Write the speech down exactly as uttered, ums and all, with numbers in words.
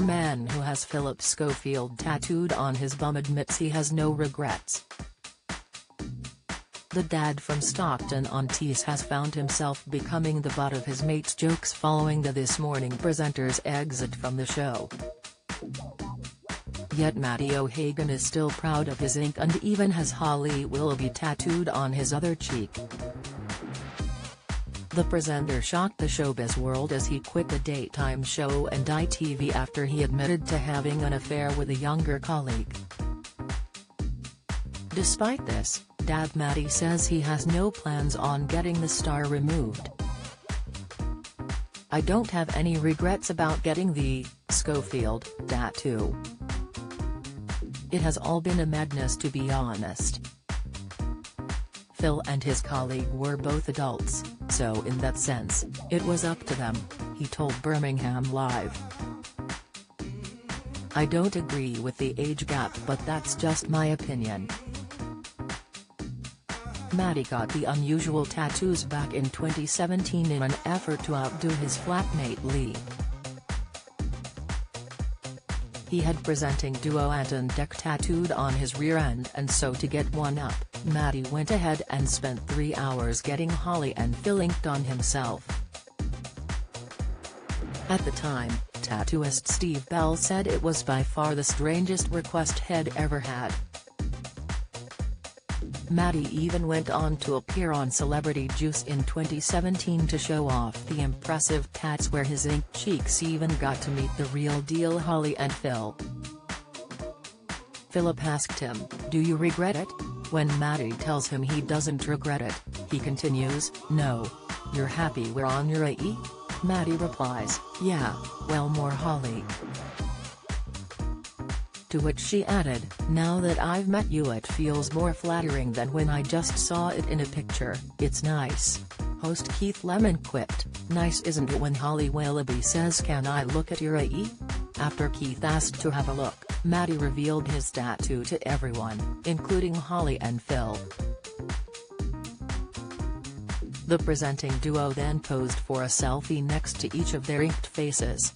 A man who has Phillip Schofield tattooed on his bum admits he has no regrets. The dad from Stockton-on-Tees has found himself becoming the butt of his mates' jokes following the This Morning presenter's exit from the show. Yet Matty O'Hagan is still proud of his ink and even has Holly Willoughby tattooed on his other cheek. The presenter shocked the showbiz world as he quit the daytime show and I T V after he admitted to having an affair with a younger colleague. Despite this, Dad Matty says he has no plans on getting the star removed. "I don't have any regrets about getting the Schofield tattoo. It has all been a madness, to be honest." Phil and his colleague were both adults, so in that sense, it was up to them, he told Birmingham Live. "I don't agree with the age gap, but that's just my opinion." Matty got the unusual tattoos back in twenty seventeen in an effort to outdo his flatmate Lee. He had presenting duo Ant and Dec tattooed on his rear end, and so to get one up, Matty went ahead and spent three hours getting Holly and Phil inked on himself. At the time, tattooist Steve Bell said it was by far the strangest request he'd ever had. Matty even went on to appear on Celebrity Juice in twenty seventeen to show off the impressive tats, where his inked cheeks even got to meet the real deal Holly and Phil. Philip asked him, "Do you regret it?" When Matty tells him he doesn't regret it, he continues, "No. You're happy we're on your A E?" Matty replies, "Yeah, well, more Holly." To which she added, "Now that I've met you, it feels more flattering than when I just saw it in a picture. It's nice." Host Keith Lemon quipped, "Nice isn't it when Holly Willoughby says, 'Can I look at your A E?'" After Keith asked to have a look, Matty revealed his tattoo to everyone, including Holly and Phil. The presenting duo then posed for a selfie next to each of their inked faces.